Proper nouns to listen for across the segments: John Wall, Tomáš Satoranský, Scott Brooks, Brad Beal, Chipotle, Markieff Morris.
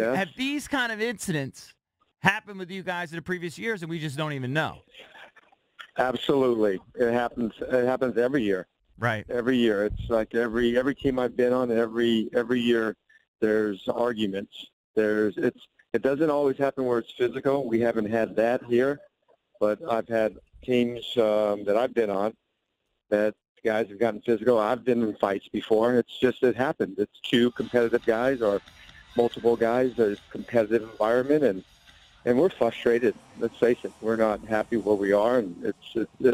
Yeah. Have these kind of incidents happened with you guys in the previous years, and we just don't even know? Absolutely, it happens. It happens every year. Right. Every year, it's like every team I've been on. Every year, there's arguments. It doesn't always happen where it's physical. We haven't had that here, but I've had teams that I've been on that guys have gotten physical. I've been in fights before. It's just it happens. It's two competitive guys or multiple guys. There's a competitive environment, and we're frustrated. Let's face it, we're not happy where we are, and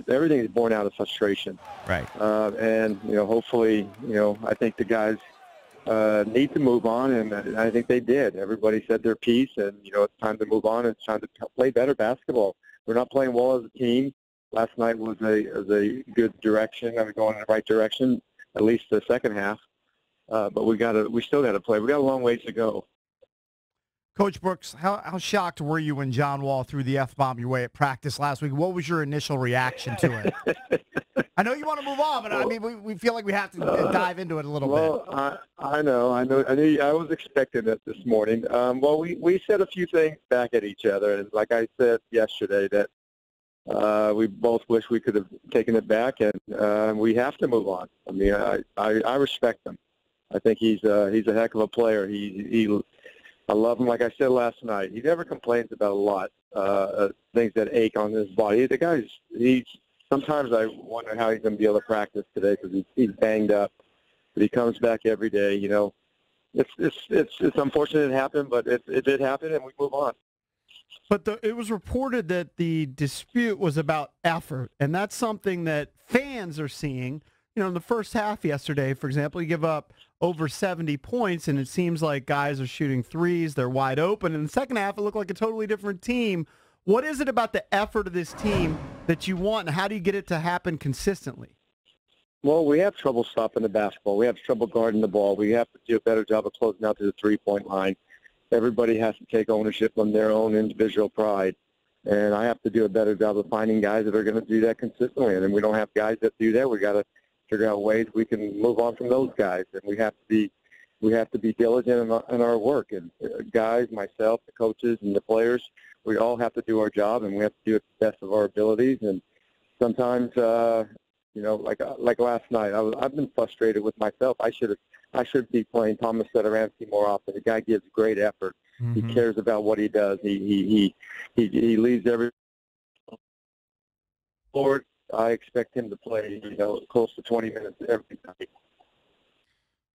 everything is born out of frustration. Right. And you know, hopefully, you know, I think the guys need to move on, and I think they did. Everybody said their piece, and you know, it's time to move on. It's time to play better basketball. We're not playing well as a team. Last night was a good direction. I was going in the right direction, at least the second half. But we still got to play. We got a long ways to go. Coach Brooks, how shocked were you when John Wall threw the F-bomb your way at practice last week? What was your initial reaction to it? I know you want to move on, but well, I mean, we feel like we have to dive into it a little bit. I know. I was expecting it this morning. Well, we said a few things back at each other, and like I said yesterday, that we both wish we could have taken it back, and we have to move on. I mean, I respect him. I think he's a heck of a player. I love him. Like I said last night, he never complains about a lot things that ache on his body. The guy's sometimes I wonder how he's going to be able to practice today because he's banged up. But he comes back every day. You know, it's unfortunate it happened, but it did happen, and we move on. But it was reported that the dispute was about effort, and that's something that fans are seeing. You know, in the first half yesterday, for example, you give up over 70 points, and it seems like guys are shooting threes. They're wide open. In the second half, it looked like a totally different team. What is it about the effort of this team that you want, and how do you get it to happen consistently? Well, we have trouble stopping the basketball. We have trouble guarding the ball. We have to do a better job of closing out to the three-point line. Everybody has to take ownership on their own individual pride, and I have to do a better job of finding guys that are going to do that consistently, and we don't have guys that do that. We've got to figure out ways we can move on from those guys, and we have to be diligent in our work. And guys, myself, the coaches, and the players, we all have to do our job, and we have to do it to the best of our abilities. And sometimes, you know, like last night, I've been frustrated with myself. I should be playing Tomáš Satoranský more often. The guy gives great effort. Mm-hmm. He cares about what he does. He leaves every forward. I expect him to play, you know, close to 20 minutes every night.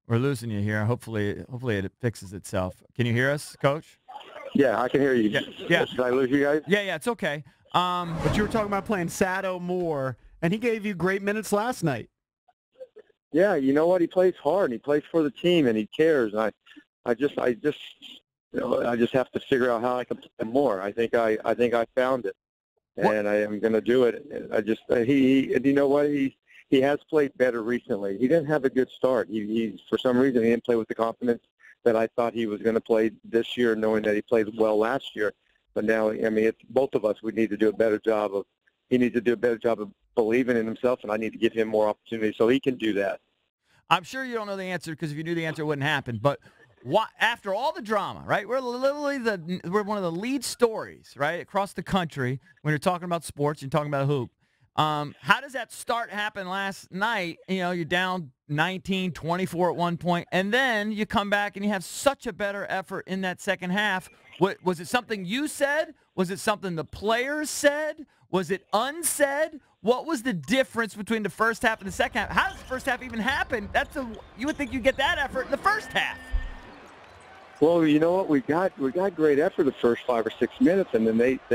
We're losing you here. Hopefully it fixes itself. Can you hear us, Coach? Yeah, I can hear you. Yeah. Did I lose you guys? Yeah, it's okay. But you were talking about playing Sato more, and he gave you great minutes last night. Yeah, you know what? He plays hard. And he plays for the team, and he cares. And I just, you know, I just have to figure out how I can play him more. I think I found it. What? And I am going to do it. I just you know what, he has played better recently. He didn't have a good start. He for some reason he didn't play with the confidence that I thought he was going to play this year, knowing that he played well last year. But now, I mean, it's both of us. We need to do a better job of. He needs to do a better job of believing in himself, and I need to give him more opportunities so he can do that. I'm sure you don't know the answer because if you knew the answer, it wouldn't happen. But why, after all the drama, right? We're literally we're one of the lead stories, right, across the country when you're talking about sports and talking about hoop. How does that start happen last night? You know, you're down 19, 24 at one point, and then you come back and you have such a better effort in that second half. What, was it something you said? Was it something the players said? Was it unsaid? What was the difference between the first half and the second half? How does the first half even happen? You would think you'd get that effort in the first half. Well, you know what, we got great effort the first 5 or 6 minutes, and then they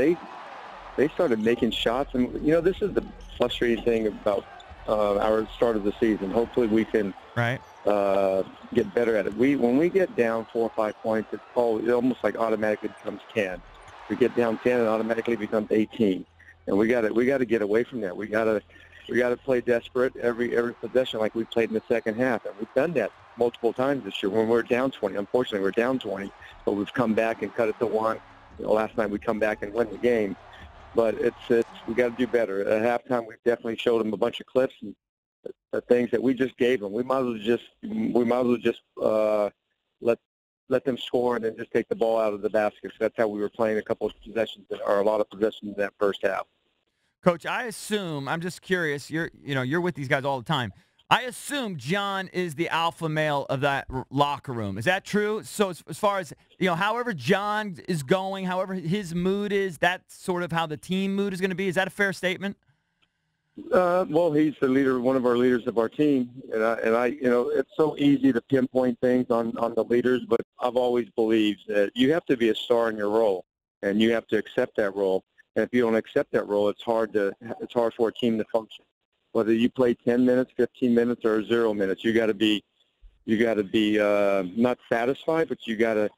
started making shots. And you know, this is the frustrating thing about our start of the season. Hopefully, we can get better at it. When we get down 4 or 5 points, it almost like automatically becomes 10. We get down 10, and automatically becomes 18. And we got to get away from that. We got to play desperate every possession like we played in the second half, and we've done that multiple times this year when we're down 20. Unfortunately, we're down 20, but we've come back and cut it to one. You know, last night we come back and win the game, but we got to do better. At halftime, we definitely showed them a bunch of clips and the things that we just gave them. We might as well just let let them score, and then just take the ball out of the basket. So that's how we were playing a couple of possessions, or a lot of possessions in that first half. Coach, I assume, I'm just curious, you're with these guys all the time. I assume John is the alpha male of that locker room. Is that true? So as far as, however John is going, however his mood is, that's sort of how the team mood is going to be. Is that a fair statement? Well, he's the leader, one of our leaders of our team. And I it's so easy to pinpoint things on the leaders, but I've always believed that you have to be a star in your role, and you have to accept that role. And if you don't accept that role, it's hard for a team to function. Whether you play 10 minutes, 15 minutes, or 0 minutes, you got to be not satisfied, but you got to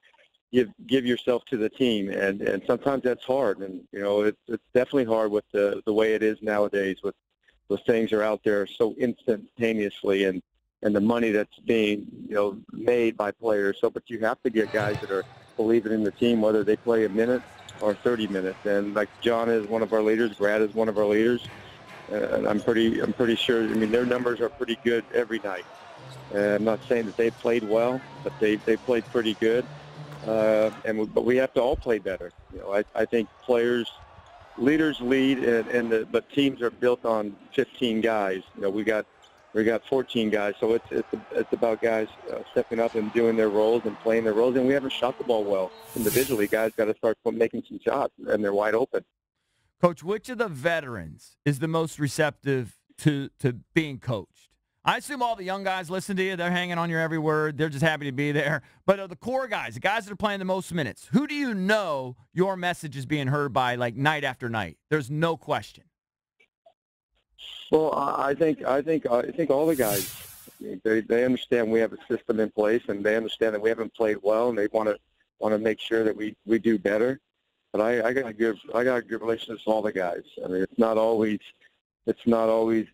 give yourself to the team, and sometimes that's hard, and it's definitely hard with the way it is nowadays, with things are out there so instantaneously, and the money that's being made by players. So, but you have to get guys that are believing in the team, whether they play a minute or 30 minutes. And like John is one of our leaders, Brad is one of our leaders. And I'm pretty sure, their numbers are pretty good every night. I'm not saying that they played well, but they played pretty good. But we have to all play better. I think leaders lead, but teams are built on 15 guys. We got 14 guys, so it's about guys stepping up and doing their roles and playing their roles. And we haven't shot the ball well individually. Guys got to start making some shots, and they're wide open. Coach, which of the veterans is the most receptive to being coached? I assume all the young guys listen to you. They're hanging on your every word. They're just happy to be there. But the core guys, the guys that are playing the most minutes, who do you know your message is being heard by, like, night after night? There's no question. Well, I think all the guys, they understand we have a system in place, and they understand that we haven't played well, and they want to make sure that we do better. But I got a good relationship with all the guys. It's not always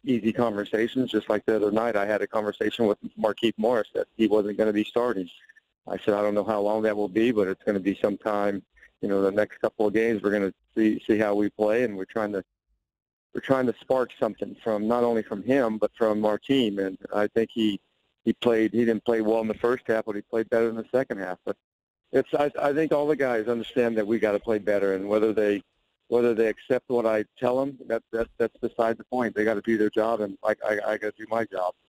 easy conversations. Just like the other night, I had a conversation with Markieff Morris that he wasn't going to be starting. I said, I don't know how long that will be, but it's going to be sometime. The next couple of games, we're going to see how we play, and we're trying to spark something from not only from him but from our team. And I think he didn't play well in the first half, but he played better in the second half. But I think all the guys understand that we got to play better, and whether they accept what I tell them, that's beside the point. They got to do their job, and I got to do my job.